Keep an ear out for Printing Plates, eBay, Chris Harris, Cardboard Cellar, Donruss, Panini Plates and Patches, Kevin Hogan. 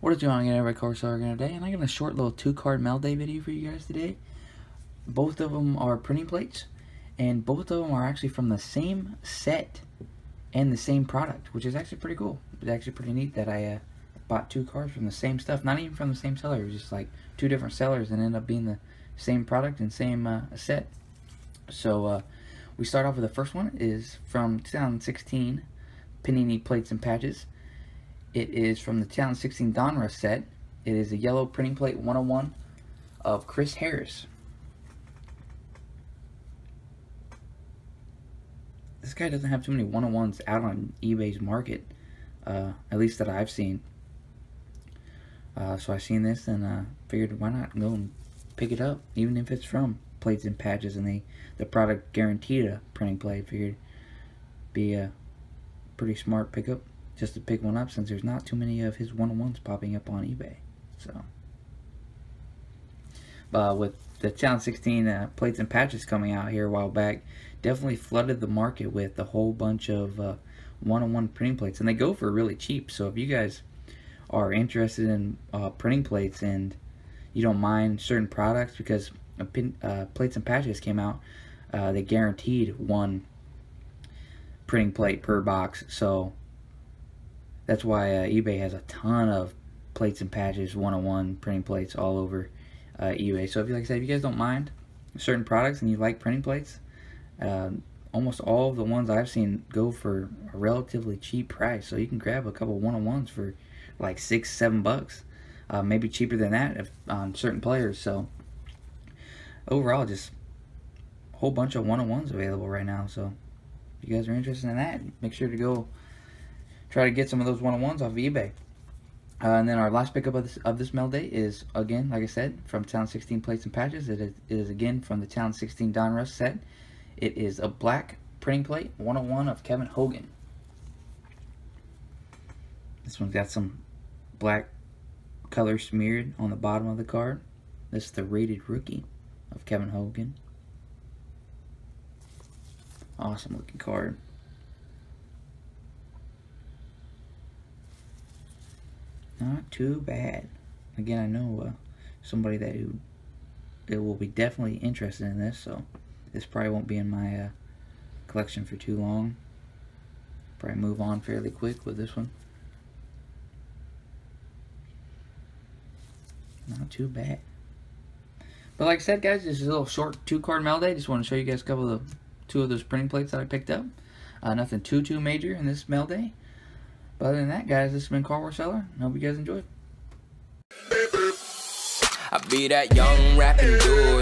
What is going on at Cardboard Cellar today, and I got a short little 2-card mail day video for you guys today. Both of them are printing plates, and both of them are actually from the same set and the same product, which is actually pretty cool. It's actually pretty neat that I bought 2 cards from the same stuff, not even from the same seller. It was just like 2 different sellers and ended up being the same product and same set. So we start off with the first one is from 2016 Panini Plates and Patches. It is from the 2016 Donruss set. It is a yellow printing plate 101 of Chris Harris. This guy doesn't have too many 101s out on eBay's market, at least that I've seen. So I seen this and figured why not go and pick it up, even if it's from Plates and Patches and the product guaranteed a printing plate. Figured be a pretty smart pickup just to pick one up, since there's not too many of his 101s popping up on eBay. So with the 2016 Plates and Patches coming out here a while back, definitely flooded the market with a whole bunch of 101 printing plates, and they go for really cheap. So if you guys are interested in printing plates and you don't mind certain products, because Plates and Patches came out, they guaranteed 1 printing plate per box. So that's why eBay has a ton of Plates and Patches 101 printing plates all over eBay. So if you, like I said, if you guys don't mind certain products and you like printing plates, almost all of the ones I've seen go for a relatively cheap price. So you can grab a couple 101s for like $6, $7, maybe cheaper than that if, on certain players. So overall, just a whole bunch of 101s available right now. So if you guys are interested in that, make sure to go try to get some of those 101s off of eBay. And then our last pickup of this mail day is, again, like I said, from 2016 Plates and Patches. It is again from the 2016 Donruss set. It is a black printing plate 101 of Kevin Hogan. This one's got some black color smeared on the bottom of the card. This is the rated rookie of Kevin Hogan. Awesome looking card. Not too bad. Again, I know somebody that will be definitely interested in this, so this probably won't be in my collection for too long. Probably move on fairly quick with this one. Not too bad. But like I said, guys, this is a little short 2-card mail day. Just want to show you guys a couple of two of those printing plates that I picked up. Nothing too major in this mail day. But other than that, guys, this has been Cardboard Cellar. I hope you guys enjoyed. I be that young rapping dude.